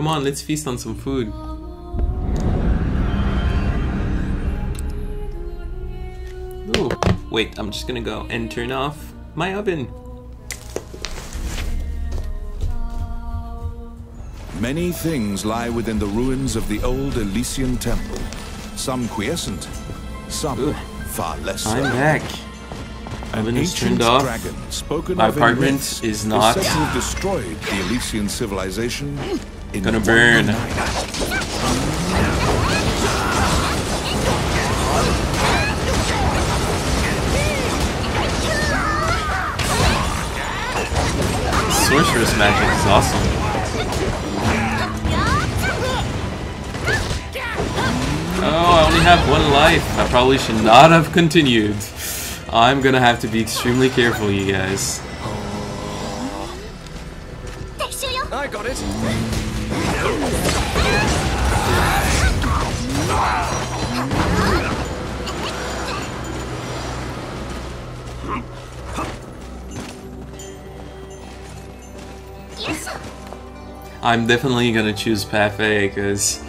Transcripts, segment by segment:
Come on, let's feast on some food. Ooh. Wait, I'm just gonna go and turn off my oven. Many things lie within the ruins of the old Elysian temple. Some quiescent, some far less. I'm back. Oven is turned off. My apartment is not. Destroyed the Elysian civilization. Gonna burn. Sorceress magic is awesome. Oh, I only have one life. I probably should not have continued. I'm gonna have to be extremely careful, you guys. I got it. I'm definitely gonna choose Path A because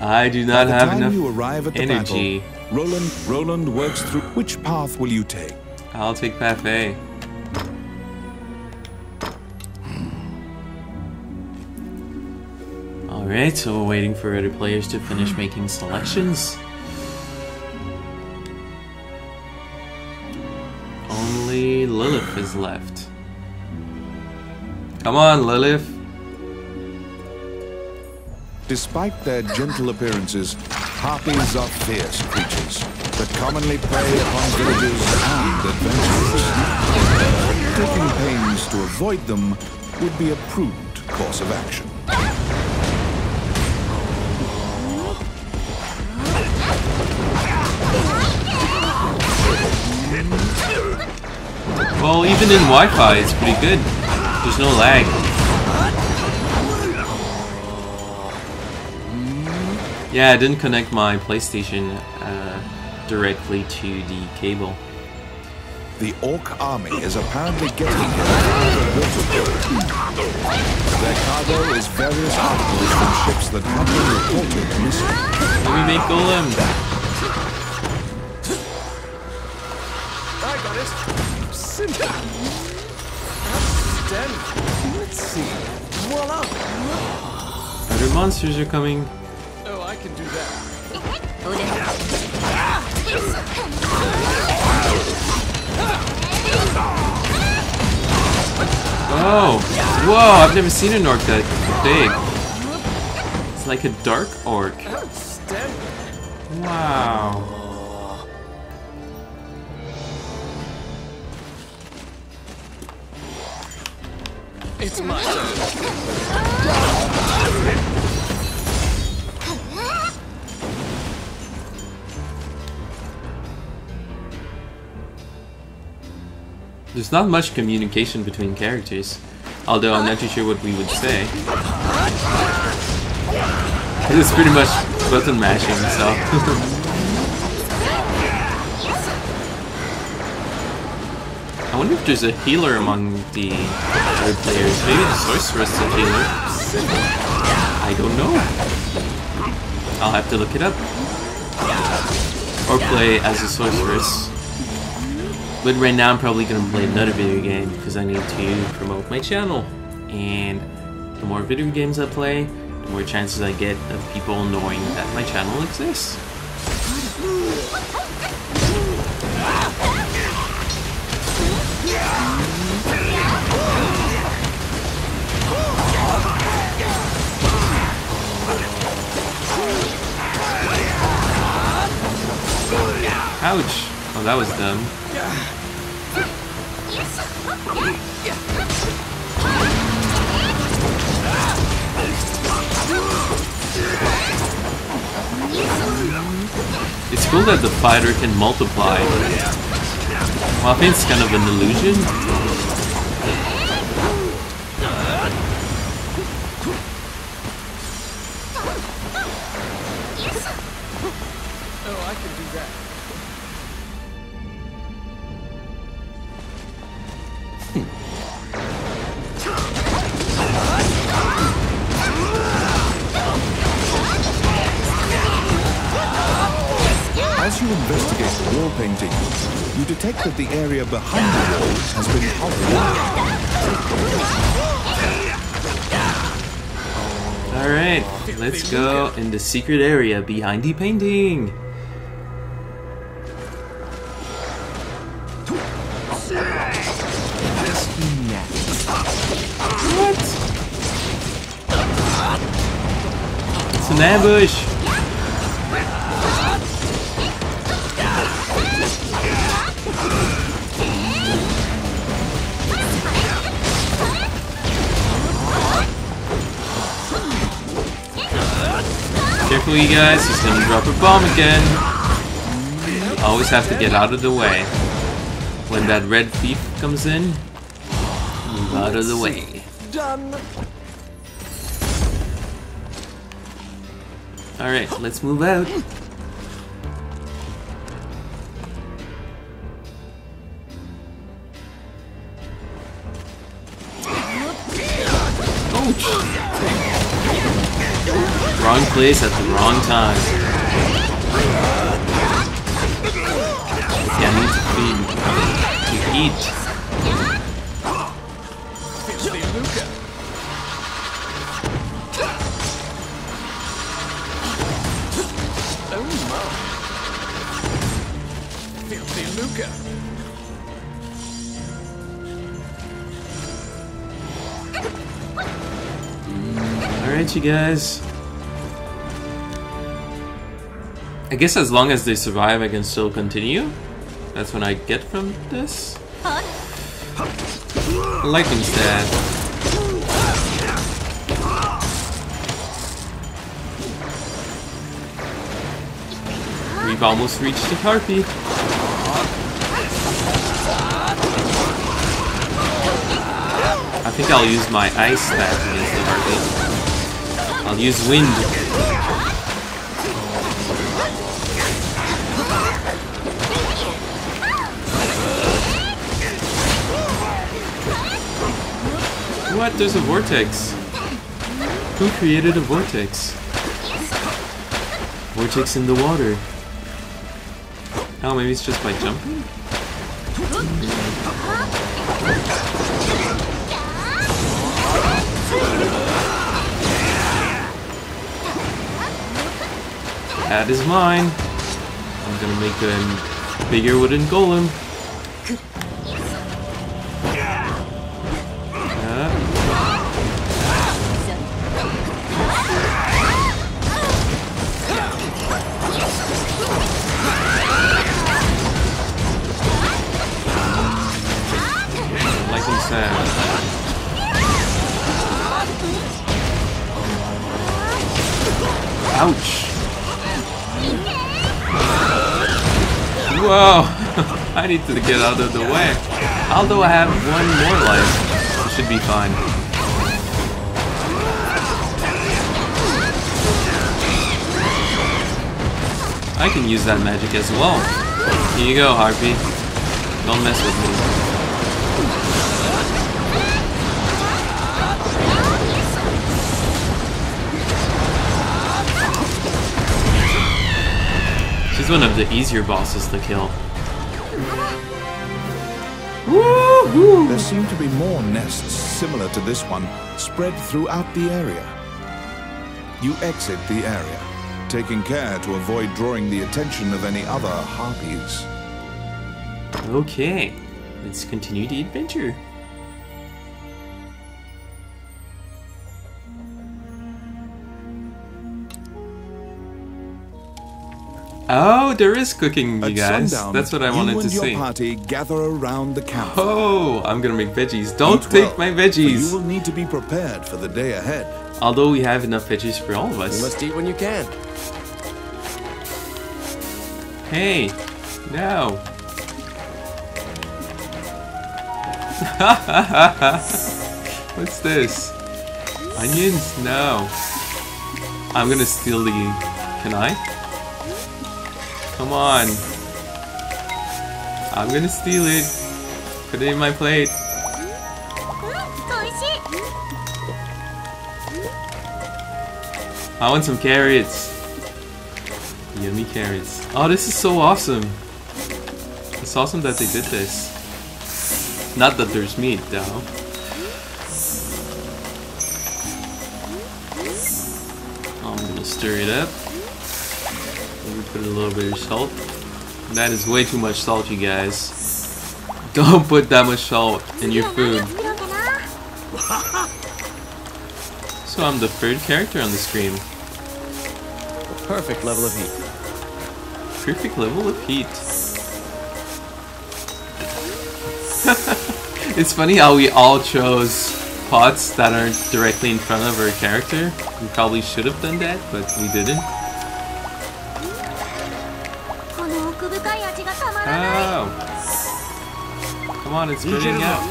I do not have enough energy. Battle, Roland works through. Which path will you take? I'll take Path A. Alright, so we're waiting for other players to finish making selections. Only Lilith is left. Come on, Lilith. Despite their gentle appearances, harpies are fierce creatures that commonly prey upon villagers and adventurers. Taking pains to avoid them would be a prudent course of action. Well, even in Wi-Fi, it's pretty good. There's no lag. Yeah, I didn't connect my PlayStation directly to the cable. The orc army is apparently getting their cargo is various articles from ships that have been reported missing. Can we make Golem? I got it. Simple. Then let's see. Voila. Other monsters are coming. Can do that. Oh, whoa, I've never seen an orc that big. It's like a dark orc. Wow. It's my turn. There's not much communication between characters, although I'm not too sure what we would say. This is pretty much button mashing, so. I wonder if there's a healer among the other players. Maybe the sorceress is a healer. I don't know. I'll have to look it up. Or play as a sorceress. But right now I'm probably going to play another video game because I need to promote my channel. And the more video games I play, the more chances I get of people knowing that my channel exists. Ouch! Oh, that was dumb. It's cool that the fighter can multiply. Well, I think it's kind of an illusion. Oh, I can do that. you investigate the wall paintings, you detect that the area behind the walls has been hollowed. Alright, let's go in the secret area behind the painting. What? It's an ambush! Careful, you guys, he's gonna drop a bomb again. Always have to get out of the way. When that red thief comes in, move out of the way. Alright, let's move out. Wrong place at the wrong time. Yeah, I need to feed. To eat. Filthy Luca. Alright, you guys. I guess as long as they survive, I can still continue. That's what I get from this. Lightning stab. We've almost reached the harpy. I think I'll use my ice stab against the harpy. I'll use wind. What? There's a vortex. Who created a vortex? Vortex in the water. Oh, maybe it's just by jumping? That is mine. I'm gonna make a bigger wooden golem. I need to get out of the way. Although I have one more life, it should be fine. I can use that magic as well. Here you go, Harpy. Don't mess with me. She's one of the easier bosses to kill. Woo-hoo. There seem to be more nests similar to this one spread throughout the area. You exit the area, taking care to avoid drawing the attention of any other harpies. Okay, let's continue the adventure. Oh, there is cooking, you guys. That's what I wanted to see. Your party gather around the camp. Oh, I'm gonna make veggies. Don't take my veggies. You will need to be prepared for the day ahead. Although we have enough veggies for all of us. You must eat when you can. Hey, no. What's this? Onions? No. I'm gonna steal the. Can I? Come on. I'm gonna steal it. Put it in my plate. I want some carrots. Yummy carrots. Oh, this is so awesome. It's awesome that they did this. Not that there's meat, though. I'm gonna stir it up. Maybe put a little bit of salt. That is way too much salt, you guys. Don't put that much salt in your food. So I'm the third character on the stream. The perfect level of heat. Perfect level of heat. It's funny how we all chose pots that aren't directly in front of our character. We probably should have done that, but we didn't. Oh! Come on, it's putting out.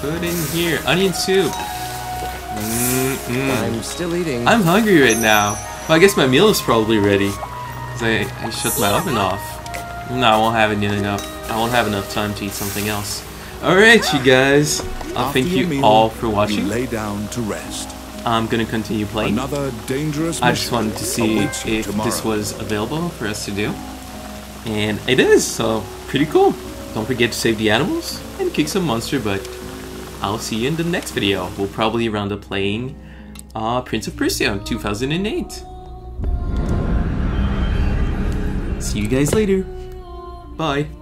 Put in here. Onion soup. I'm still eating. I'm hungry right now. Well, I guess my meal is probably ready. Because I shut my oven off. No, I won't have it enough. I won't have enough time to eat something else. Alright, you guys. Thank you all for watching. Lay down to rest. I'm gonna continue playing. I just wanted to see if this was available for us to do. And it is, so pretty cool. Don't forget to save the animals and kick some monster butt. I'll see you in the next video. We'll probably round up playing Prince of Persia 2008. See you guys later. Bye.